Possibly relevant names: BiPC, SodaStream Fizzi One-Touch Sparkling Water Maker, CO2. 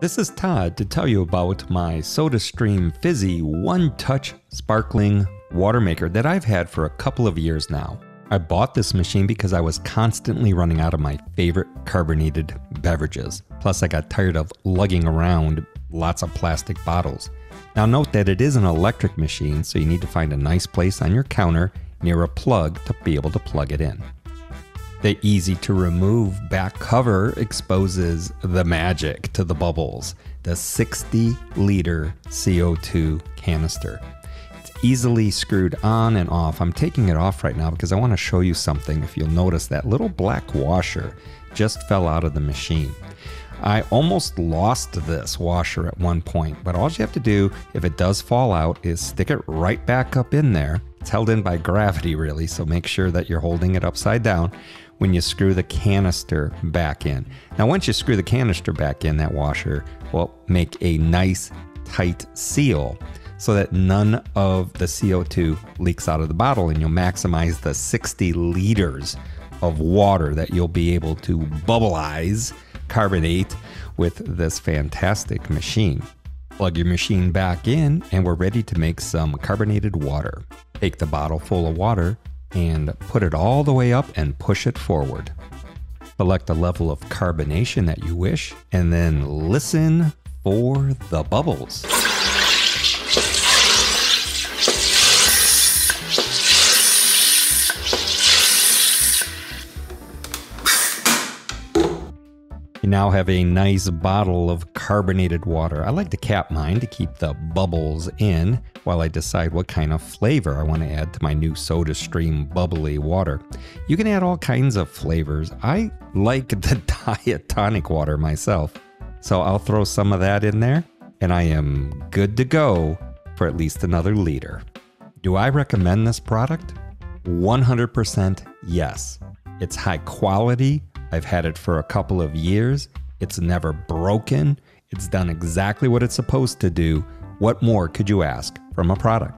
This is Todd to tell you about my SodaStream Fizzi One-Touch Sparkling Water Maker that I've had for a couple of years now. I bought this machine because I was constantly running out of my favorite carbonated beverages. Plus, I got tired of lugging around lots of plastic bottles. Now note that it is an electric machine, so you need to find a nice place on your counter near a plug to be able to plug it in. The easy-to-remove back cover exposes the magic to the bubbles, the 60-liter CO2 canister. It's easily screwed on and off. I'm taking it off right now because I want to show you something. If you'll notice, that little black washer just fell out of the machine. I almost lost this washer at one point, but all you have to do, if it does fall out, is stick it right back up in there. It's held in by gravity, really, so make sure that you're holding it upside down when you screw the canister back in. Now, once you screw the canister back in, that washer will make a nice tight seal so that none of the CO2 leaks out of the bottle, and you'll maximize the 60 liters of water that you'll be able to bubbleize, carbonate, with this fantastic machine. Plug your machine back in and we're ready to make some carbonated water. Take the bottle full of water and put it all the way up and push it forward. Select the level of carbonation that you wish and then listen for the bubbles. You now have a nice bottle of carbonated water. I like to cap mine to keep the bubbles in while I decide what kind of flavor I want to add to my new SodaStream bubbly water. You can add all kinds of flavors. I like the diet tonic water myself, so I'll throw some of that in there, and I am good to go for at least another liter. Do I recommend this product? 100% yes. It's high quality. I've had it for a couple of years. It's never broken. It's done exactly what it's supposed to do. What more could you ask from a product?